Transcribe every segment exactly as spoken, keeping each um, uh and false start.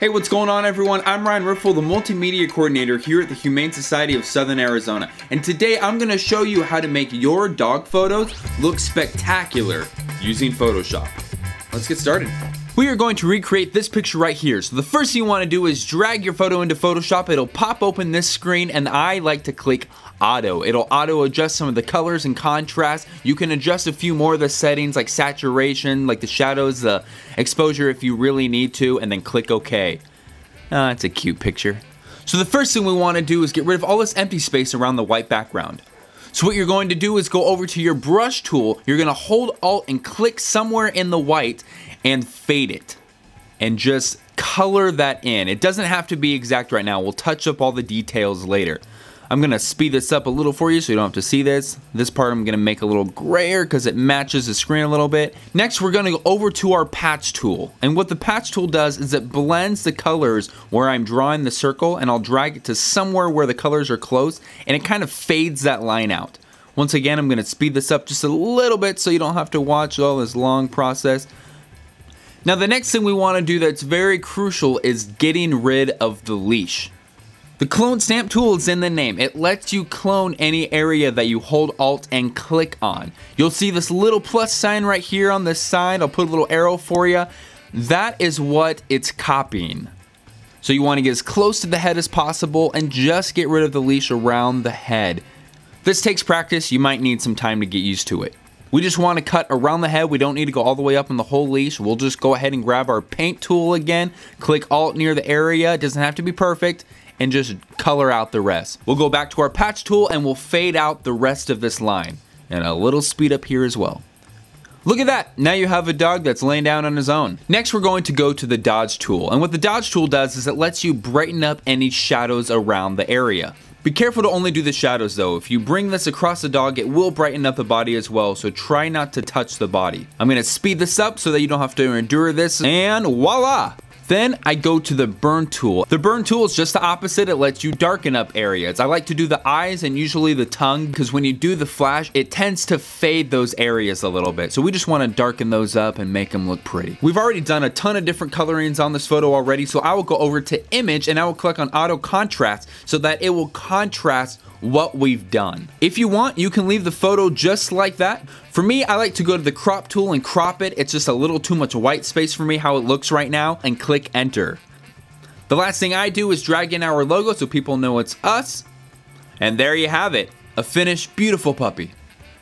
Hey, what's going on everyone? I'm Ryan Riffle, the Multimedia Coordinator here at the Humane Society of Southern Arizona. And today I'm gonna show you how to make your dog photos look spectacular using Photoshop. Let's get started. We are going to recreate this picture right here. So the first thing you want to do is drag your photo into Photoshop. It'll pop open this screen, and I like to click auto. It'll auto adjust some of the colors and contrast. You can adjust a few more of the settings like saturation, like the shadows, the exposure if you really need to, and then click OK. Oh, that's a cute picture. So the first thing we want to do is get rid of all this empty space around the white background. So what you're going to do is go over to your brush tool, you're going to hold Alt and click somewhere in the white and fade it. And just color that in. It doesn't have to be exact right now, we'll touch up all the details later. I'm going to speed this up a little for you so you don't have to see this. This part I'm going to make a little grayer because it matches the screen a little bit. Next we're going to go over to our patch tool. And what the patch tool does is it blends the colors where I'm drawing the circle, and I'll drag it to somewhere where the colors are close, and it kind of fades that line out. Once again, I'm going to speed this up just a little bit so you don't have to watch all this long process. Now the next thing we want to do that's very crucial is getting rid of the leash. The clone stamp tool is in the name. It lets you clone any area that you hold Alt and click on. You'll see this little plus sign right here on this side. I'll put a little arrow for you. That is what it's copying. So you want to get as close to the head as possible and just get rid of the leash around the head. This takes practice. You might need some time to get used to it. We just want to cut around the head. We don't need to go all the way up in the whole leash. We'll just go ahead and grab our paint tool again, click Alt near the area. It doesn't have to be perfect, and just color out the rest. We'll go back to our patch tool and we'll fade out the rest of this line. And a little speed up here as well. Look at that, now you have a dog that's laying down on his own. Next we're going to go to the dodge tool. And what the dodge tool does is it lets you brighten up any shadows around the area. Be careful to only do the shadows though. If you bring this across the dog, it will brighten up the body as well, so try not to touch the body. I'm gonna speed this up so that you don't have to endure this, and voila! Then I go to the burn tool. The burn tool is just the opposite. It lets you darken up areas. I like to do the eyes and usually the tongue, because when you do the flash, it tends to fade those areas a little bit. So we just wanna darken those up and make them look pretty. We've already done a ton of different colorings on this photo already, so I will go over to image and I will click on auto contrast so that it will contrast what we've done. If you want, you can leave the photo just like that. For me, I like to go to the crop tool and crop it. It's just a little too much white space for me how it looks right now, and click enter. The last thing I do is drag in our logo so people know it's us. And there you have it, a finished beautiful puppy.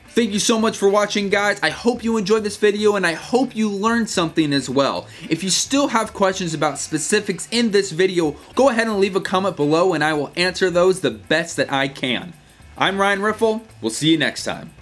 Thank you so much for watching, guys. I hope you enjoyed this video and I hope you learned something as well. If you still have questions about specifics in this video, go ahead and leave a comment below and I will answer those the best that I can. I'm Ryan Riffle. We'll see you next time.